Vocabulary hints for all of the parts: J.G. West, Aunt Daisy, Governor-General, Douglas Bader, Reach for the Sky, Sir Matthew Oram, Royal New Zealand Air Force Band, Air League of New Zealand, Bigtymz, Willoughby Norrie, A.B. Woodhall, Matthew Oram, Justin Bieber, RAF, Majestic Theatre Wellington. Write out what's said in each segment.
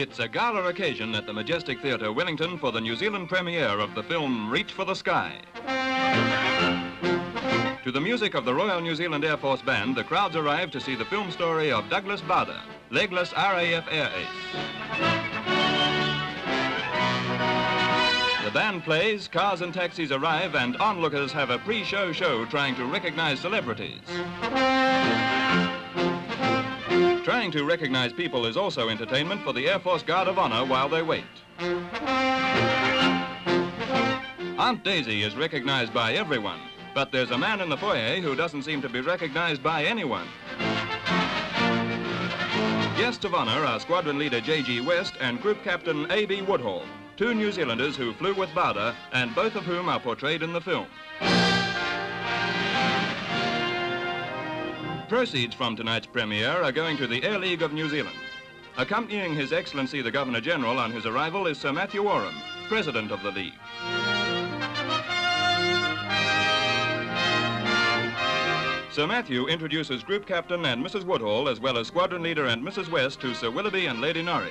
It's a gala occasion at the Majestic Theatre Wellington for the New Zealand premiere of the film Reach for the Sky. To the music of the Royal New Zealand Air Force Band, the crowds arrive to see the film story of Douglas Bader, legless RAF air ace. The band plays, cars and taxis arrive, and onlookers have a pre-show show trying to recognize celebrities. Trying to recognize people is also entertainment for the Air Force Guard of Honor while they wait. Aunt Daisy is recognized by everyone, but there's a man in the foyer who doesn't seem to be recognized by anyone. Guests of honor are Squadron Leader J.G. West and Group Captain A.B. Woodhall, two New Zealanders who flew with Bader and both of whom are portrayed in the film. Proceeds from tonight's premiere are going to the Air League of New Zealand. Accompanying His Excellency the Governor-General on his arrival is Sir Matthew Oram, President of the League. Sir Matthew introduces Group Captain and Mrs. Woodhall as well as Squadron Leader and Mrs. West to Sir Willoughby and Lady Norrie.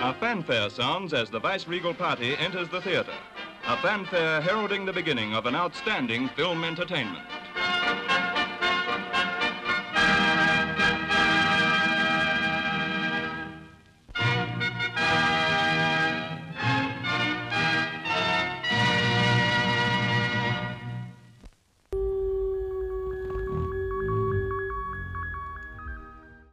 A fanfare sounds as the vice-regal party enters the theatre. A fanfare heralding the beginning of an outstanding film entertainment.